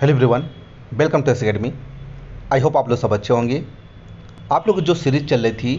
Hello everyone, welcome to yes academy. I hope आप लोग सब अच्छे होंगे। आप लोग जो सीरीज चल रही थी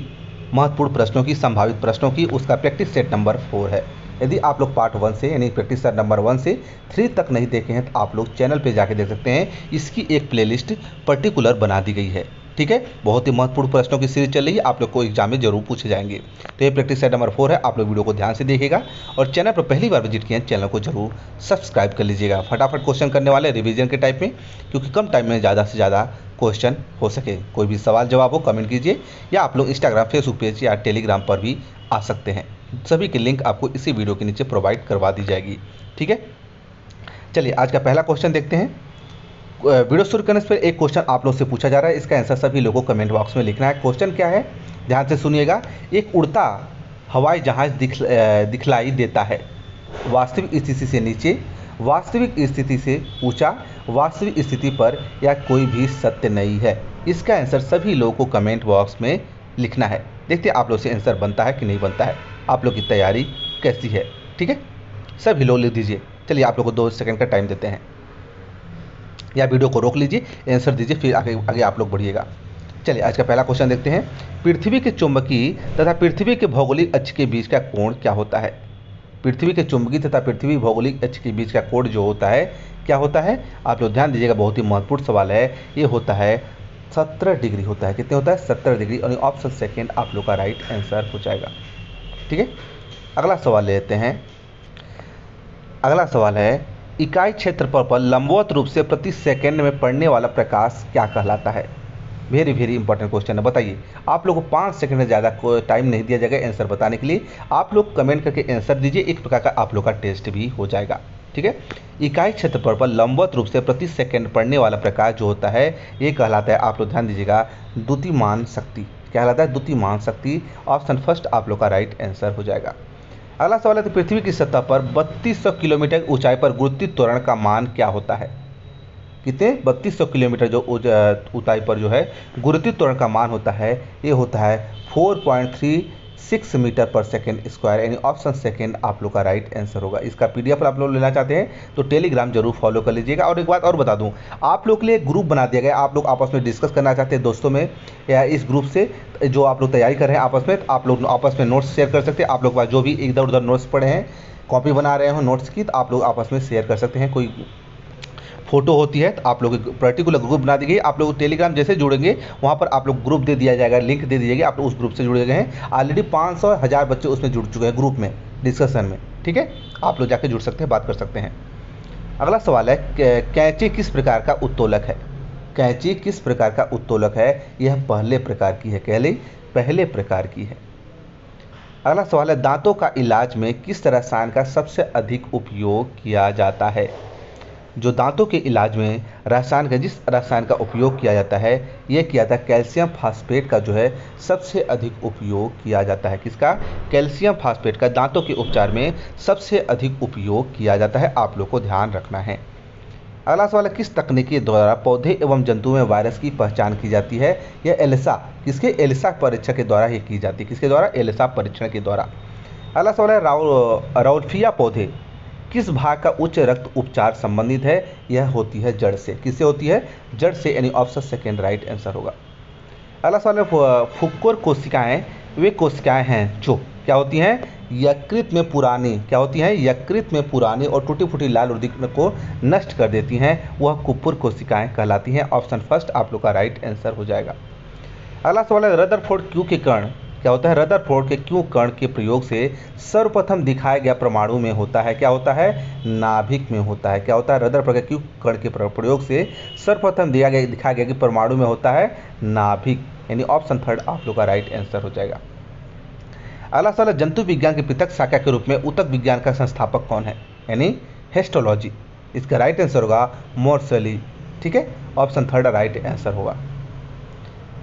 महत्वपूर्ण प्रश्नों की, संभावित प्रश्नों की, उसका प्रैक्टिस सेट नंबर 4 है। यदि आप लोग पार्ट 1 से यानी प्रैक्टिस सेट नंबर 1 से 3 तक नहीं देखे हैं तो आप लोग चैनल पे जाके देख सकते हैं। इसकी एक प्लेलिस्ट पर्टिकुलर बना दी गई है, ठीक है। बहुत ही महत्वपूर्ण प्रश्नों की सीरीज चल रही है, आप लोग को एग्जाम में जरूर पूछे जाएंगे। तो ये प्रैक्टिस सेट नंबर 4 है, आप लोग वीडियो को ध्यान से देखिएगा। और चैनल पर पहली बार विजिट किए हैं, चैनल को जरूर सब्सक्राइब कर लीजिएगा। फटाफट क्वेश्चन करने वाले रिवीजन के टाइप में, क्योंकि कम टाइम में ज़्यादा से ज़्यादा क्वेश्चन हो सके। कोई भी सवाल जवाब हो कमेंट कीजिए, या आप लोग इंस्टाग्राम, फेसबुक पेज या टेलीग्राम पर भी आ सकते हैं। सभी की लिंक आपको इसी वीडियो के नीचे प्रोवाइड करवा दी जाएगी, ठीक है। चलिए आज का पहला क्वेश्चन देखते हैं। वीडियो शुरू करने से पहले एक क्वेश्चन आप लोग से पूछा जा रहा है, इसका आंसर सभी लोगों को कमेंट बॉक्स में लिखना है। क्वेश्चन क्या है, ध्यान से सुनिएगा। एक उड़ता हवाई जहाज दिखलाई देता है, वास्तविक स्थिति से नीचे, वास्तविक स्थिति से ऊंचा, वास्तविक स्थिति पर, या कोई भी सत्य नहीं है। इसका आंसर सभी लोगों को कमेंट बॉक्स में लिखना है। देखते हैं आप लोग से आंसर बनता है कि नहीं बनता है, आप लोग की तैयारी कैसी है, ठीक है। सभी लोग लिख दीजिए। चलिए आप लोग को 2 सेकंड का टाइम देते हैं, या वीडियो को रोक लीजिए, आंसर दीजिए, फिर आगे आप लोग बढ़िएगा। चलिए आज का पहला क्वेश्चन देखते हैं। पृथ्वी के चुंबकीय तथा पृथ्वी के भौगोलिक अक्ष के बीच का कोण क्या होता है? पृथ्वी के चुंबकीय तथा पृथ्वी भौगोलिक अक्ष के बीच का कोण जो होता है क्या होता है? आप लोग ध्यान दीजिएगा, बहुत ही महत्वपूर्ण सवाल है। ये होता है 17 डिग्री होता है। कितने होता है? 17 डिग्री। और ऑप्शन सेकेंड आप लोग का राइट आंसर हो जाएगा, ठीक है। अगला सवाल लेते हैं। अगला सवाल है, इकाई क्षेत्रफल पर लंबवत रूप से प्रति सेकंड में पड़ने वाला प्रकाश क्या कहलाता है? वेरी वेरी इंपॉर्टेंट क्वेश्चन है। बताइए, आप लोगों को 5 सेकंड से ज़्यादा को टाइम नहीं दिया जाएगा आंसर बताने के लिए। आप लोग कमेंट करके आंसर दीजिए, एक प्रकार का आप लोग का टेस्ट भी हो जाएगा, ठीक है। इकाई क्षेत्रफल पर लंबवत रूप से प्रति सेकंड पड़ने वाला प्रकाश जो होता है ये कहलाता है, आप लोग ध्यान दीजिएगा, द्युतिमान शक्ति। क्या कहलाता है? द्युतिमान शक्ति। ऑप्शन फर्स्ट आप लोग का राइट आंसर हो जाएगा। अगला सवाल है, तो पृथ्वी की सतह पर 3200 किलोमीटर ऊंचाई पर गुरुत्व त्वरण का मान क्या होता है? कितने? 3200 किलोमीटर जो ऊंचाई पर जो है गुरुत्व त्वरण का मान होता है, ये होता है 4.36 मीटर पर सेकेंड स्क्वायर। यानी ऑप्शन सेकेंड आप लोग का राइट आंसर होगा। इसका PDF आप लोग लेना चाहते हैं तो टेलीग्राम जरूर फॉलो कर लीजिएगा। और एक बात और बता दूं, आप लोग के लिए ग्रुप बना दिया गया है। आप लोग आपस में डिस्कस करना चाहते हैं दोस्तों में, या इस ग्रुप से जो आप लोग तैयारी कर रहे हैं आपस में, तो आप लोग आपस में नोट्स शेयर कर सकते हैं। आप लोग के पास जो भी इधर उधर नोट्स पड़े हैं, कॉपी बना रहे हो नोट्स की, तो आप लोग आपस में शेयर कर सकते हैं। कोई फोटो होती है तो आप लोग एक पर्टिकुलर ग्रुप बना दी गई। आप लोग टेलीग्राम जैसे जुड़ेंगे वहाँ पर आप लोग ग्रुप दे दिया जाएगा, लिंक दे दी जाएगी, आप लोग उस ग्रुप से जुड़े गए हैं। ऑलरेडी 500 1000 बच्चे उसमें जुड़ चुके हैं ग्रुप में, डिस्कशन में, ठीक है। आप लोग जाके जुड़ सकते हैं, बात कर सकते हैं। अगला सवाल है, कैंची किस प्रकार का उत्तोलक है? कैंची किस प्रकार का उत्तोलक है? यह पहले प्रकार की है। कह लें, पहले प्रकार की है। अगला सवाल है, दांतों का इलाज में किस रसायन का सबसे अधिक उपयोग किया जाता है? जो दांतों के इलाज में रसायन का, जिस रसायन का उपयोग किया जाता है, यह किया जाता है कैल्शियम फास्फेट का, जो है सबसे अधिक उपयोग किया जाता है। किसका? कैल्शियम फास्फेट का दांतों के उपचार में सबसे अधिक उपयोग किया जाता है। आप लोग को ध्यान रखना है। अगला सवाल है, किस तकनीकी द्वारा पौधे एवं जंतु में वायरस की पहचान की जाती है? यह एलिसा, किसके? एलिसा परीक्षण के द्वारा ही की जाती है। किसके द्वारा? एलिसा परीक्षण के द्वारा। अगला सवाल है, राउल्फिया पौधे किस भाग का उच्च रक्त उपचार संबंधित है? यह होती है जड़ से। किससे होती है? जड़ से। यानी ऑप्शन सेकेंड राइट आंसर होगा। अगला सवाल है, फुक्कोर कोशिकाएं वे कोशिकाएं हैं जो क्या होती हैं? यकृत में पुरानी, क्या होती हैं? यकृत में पुरानी और टूटी फूटी लाल रुधिर को नष्ट कर देती हैं, वह कुप्फर कोशिकाएं कहलाती हैं। ऑप्शन फर्स्ट आप लोग का राइट आंसर हो जाएगा। अगला सवाल है, रदरफोर्ड क्यू के कण क्या होता है? रदरफोर्ड के क्यू कण के प्रयोग से सर्वप्रथम दिखाया गया परमाणु में होता है, क्या होता है? नाभिक में होता है। क्या होता है? रदरफोर्ड के क्यू कण के प्रयोग से सर्वप्रथम दिखाया गया कि परमाणु में होता है नाभिक। यानी ऑप्शन थर्ड आप लोग का राइट आंसर हो जाएगा। अगला सवाल है, जंतु विज्ञान की पृथक शाखा के रूप में ऊतक विज्ञान का संस्थापक कौन है? यानी हिस्टोलॉजी। इसका राइट आंसर होगा मोर्सली, ठीक है। ऑप्शन थर्ड राइट आंसर होगा।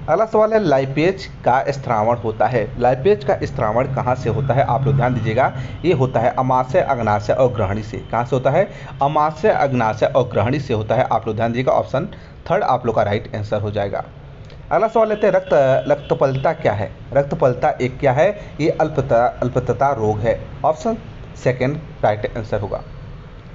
अगला सवाल है, लाइपेज का स्त्रावण होता है। लाइपेज का स्त्रावण कहाँ से होता है? आप लोग ध्यान दीजिएगा, ये होता है अमाशय, अग्नाशय और ग्रहणी से। कहाँ से होता है? अमाशय, अग्नाशय और ग्रहणी से होता है। आप लोग ध्यान दीजिएगा, ऑप्शन थर्ड आप लोग का राइट आंसर हो जाएगा। अगला सवाल लेते हैं, रक्तपलता क्या है? रक्तपलता एक क्या है? ये अल्पता रोग है। ऑप्शन सेकेंड राइट आंसर होगा।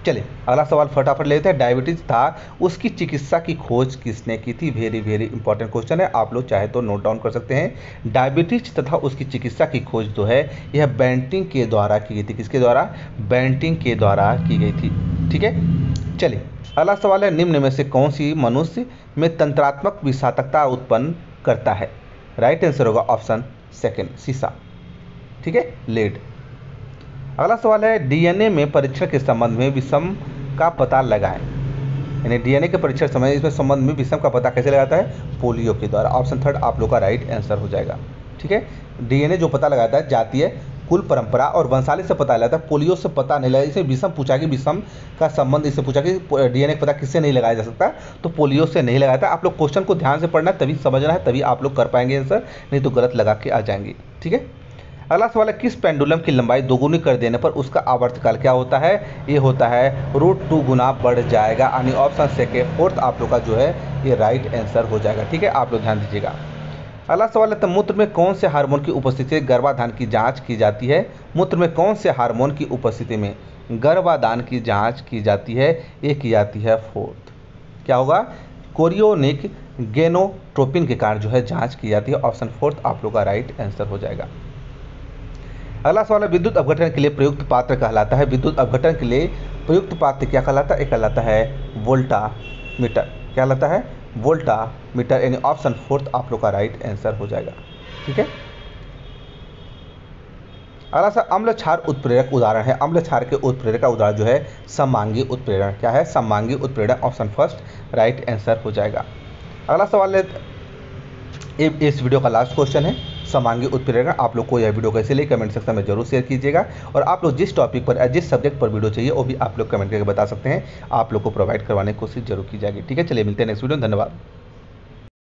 चलिए अगला सवाल फटाफट लेते हैं। डायबिटीज था उसकी चिकित्सा की खोज किसने की थी? वेरी वेरी इंपॉर्टेंट क्वेश्चन है, आप लोग चाहे तो नोट डाउन कर सकते हैं। डायबिटीज तथा उसकी चिकित्सा की खोज जो है यह बैंटिंग के द्वारा की गई थी। किसके द्वारा? बैंटिंग के द्वारा की गई थी। ठीक है, चलिए अगला सवाल है, निम्न में से कौन सी मनुष्य में तंत्रात्मक विषातकता उत्पन्न करता है? राइट आंसर होगा ऑप्शन सेकेंड, शीशा। ठीक है, लेड। अगला सवाल है, डीएनए में परीक्षण के संबंध में विषम का पता लगाएं। यानी डीएनए के परीक्षण समय इसमें संबंध में विषम का पता कैसे लगाता है? पोलियो के द्वारा। ऑप्शन थर्ड आप लोग का राइट आंसर हो जाएगा। ठीक है, डीएनए जो पता लगाता है जातीय, कुल, परंपरा और वंशाली से पता लगाता है, पोलियो से पता नहीं लगा। इसे विषम पूछा कि विषम का संबंध, इसे पूछा कि डीएनए पता किससे नहीं लगाया जा सकता, तो पोलियो से नहीं लगाया था। आप लोग क्वेश्चन को ध्यान से पढ़ना है, तभी समझना है, तभी आप लोग कर पाएंगे आंसर, नहीं तो गलत लगा के आ जाएंगे। ठीक है, अगला सवाल है, किस पेंडुलम की लंबाई दोगुनी कर देने पर उसका आवर्तकाल क्या होता है? ये होता है √2 गुना बढ़ जाएगा। यानी ऑप्शन सेकेंड फोर्थ आप लोग का जो है ये राइट आंसर हो जाएगा। ठीक है, आप लोग ध्यान दीजिएगा। अगला सवाल है, तो मूत्र में कौन से हार्मोन की उपस्थिति में गर्भाधान की जाँच की जाती है? मूत्र में कौन से हार्मोन की उपस्थिति में गर्भाधान की जाँच की जाती है? ये की जाती है फोर्थ, क्या होगा? कोरियोनिक गेनोट्रोपिन के कारण जो है जाँच की जाती है। ऑप्शन फोर्थ आप लोग का राइट आंसर हो जाएगा। अगला सवाल है, विद्युत अपघटन के लिए प्रयुक्त पात्र कहलाता है? विद्युत अपघटन के लिए प्रयुक्त पात्र क्या कहलाता है? कहलाता है वोल्टामीटर। क्या कहलाता है? वोल्टामीटर। यानी ऑप्शन फोर्थ आप लोग का राइट आंसर हो जाएगा। ठीक है, अगला सा, अम्ल क्षार उत्प्रेरक उदाहरण है? अम्ल क्षार के उत्प्रेरक का उदाहरण जो है सममांगी उत्प्रेरण। क्या है? सममांगी उत्प्रेरण। ऑप्शन फर्स्ट राइट आंसर हो जाएगा। अगला सवाल है, इस वीडियो का लास्ट क्वेश्चन है, समांगी उत्प्रेरण। आप लोग को यह वीडियो कैसे लगी कमेंट सेक्शन में जरूर शेयर कीजिएगा, और आप लोग जिस टॉपिक पर, जिस सब्जेक्ट पर वीडियो चाहिए वो भी आप लोग कमेंट करके बता सकते हैं, आप लोग को प्रोवाइड करवाने की कोशिश जरूर की जाएगी। ठीक है, चलिए मिलते हैं नेक्स्ट वीडियो में। धन्यवाद।